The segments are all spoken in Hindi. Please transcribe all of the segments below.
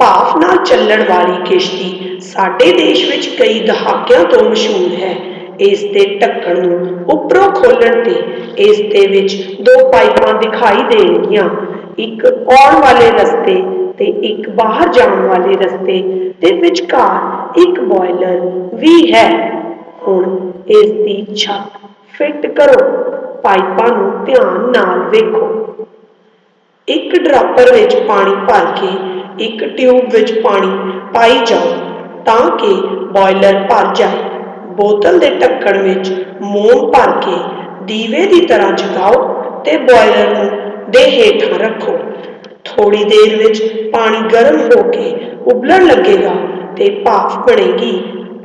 ਭਾਫ਼ ਨਾਲ ਚੱਲਣ ਵਾਲੀ ਕਿਸ਼ਤੀ ਸਾਡੇ ਦੇਸ਼ ਵਿੱਚ ਕਈ ਦਹਾਕਿਆਂ ਤੋਂ ਮਸ਼ਹੂਰ ਹੈ। ਇਸ ਦੇ ਢੱਕਣ ਨੂੰ ਉੱਪਰੋਂ ਖੋਲਣ ਤੇ ਇਸ ਦੇ ਵਿੱਚ ਦੋ ਪਾਈਪਾਂ ਦਿਖਾਈ ਦੇਣਗੀਆਂ, ਇੱਕ ਆਉਣ ਵਾਲੇ ਰਸਤੇ ਤੇ ਇੱਕ ਬਾਹਰ ਜਾਣ ਵਾਲੇ ਰਸਤੇ ਤੇ ਵਿਚਕਾਰ ਇੱਕ ਬੋਇਲਰ ਵੀ ਹੈ। ਹੁਣ ਇਸ ਦੀ ਛੱਤ ਫਿੱਟ ਕਰੋ। ਪਾਈਪਾਂ ਨੂੰ ਧਿਆਨ ਨਾਲ ਵੇਖੋ। एक ड्रापर विच पानी भर के एक ट्यूब विच पानी पाई जाओ ताकि बॉयलर भर जाए। बोतल के ढक्कन विच मोम भर के दीवे की तरह जगाओ तो बॉयलर नूं दे हेठां रखो। थोड़ी देर विच पानी गर्म होके उबलण लगेगा तो भाफ बनेगी।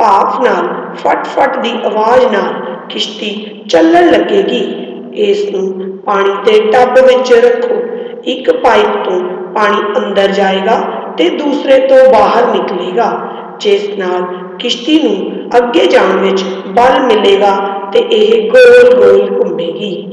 भाफ नाल फट फट की आवाज़ नाल किश्ती चलन लगेगी। इस नूं पानी के टब विच रखो। एक पाइप तो पानी अंदर जाएगा तो दूसरे तो बाहर निकलेगा, जिस नाल किश्ती नूं अगे जाण विच बल मिलेगा तो यह गोल गोल घूमेगी।